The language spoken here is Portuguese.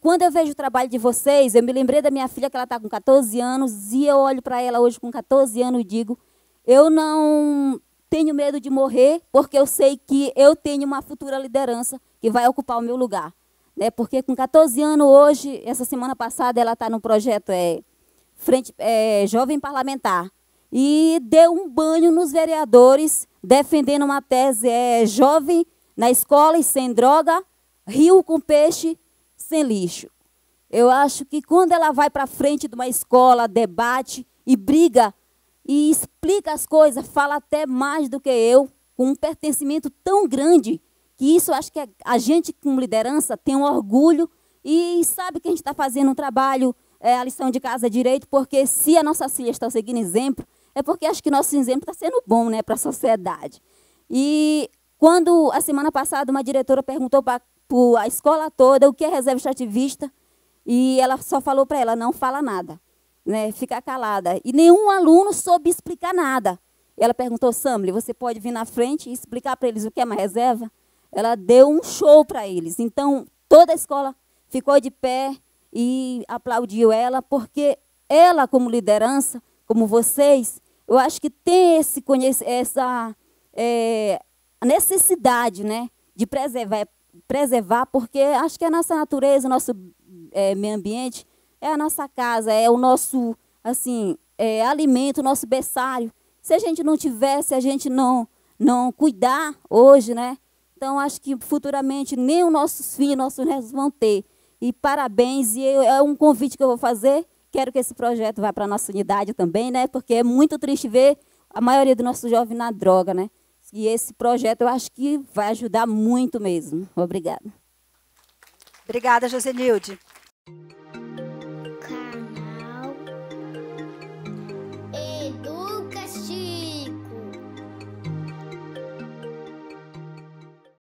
Quando eu vejo o trabalho de vocês, eu me lembrei da minha filha, que ela está com 14 anos, e eu olho para ela hoje com 14 anos e digo, eu não tenho medo de morrer, porque eu sei que eu tenho uma futura liderança que vai ocupar o meu lugar. Né? Porque com 14 anos hoje, essa semana passada, ela está no projeto Jovem Parlamentar, e deu um banho nos vereadores, defendendo uma tese jovem na escola e sem droga, rio com peixe, sem lixo. Eu acho que quando ela vai para frente de uma escola, debate e briga, e explica as coisas, fala até mais do que eu, com um pertencimento tão grande, que isso eu acho que a gente, como liderança, tem um orgulho e sabe que a gente está fazendo um trabalho, a lição de casa direito, porque se a nossa filha está seguindo exemplo, é porque acho que nosso exemplo está sendo bom, né, para a sociedade. E quando, a semana passada, uma diretora perguntou para a escola toda o que é reserva extrativista, e ela só falou para ela, não fala nada, né, fica calada. E nenhum aluno soube explicar nada. Ela perguntou, Samly, você pode vir na frente e explicar para eles o que é uma reserva? Ela deu um show para eles. Então, toda a escola ficou de pé e aplaudiu ela, porque ela, como liderança, como vocês, eu acho que tem essa necessidade, né, de preservar, porque acho que a nossa natureza, o nosso meio ambiente, é a nossa casa, é o nosso alimento, o nosso berçário. Se a gente não tiver, se a gente não cuidar hoje, né, então acho que futuramente nem os nossos filhos, nossos netos vão ter. E parabéns, e é um convite que eu vou fazer, quero que esse projeto vá para a nossa unidade também, né? Porque é muito triste ver a maioria do nosso jovem na droga, né? E esse projeto eu acho que vai ajudar muito mesmo. Obrigada. Obrigada, Josenilde.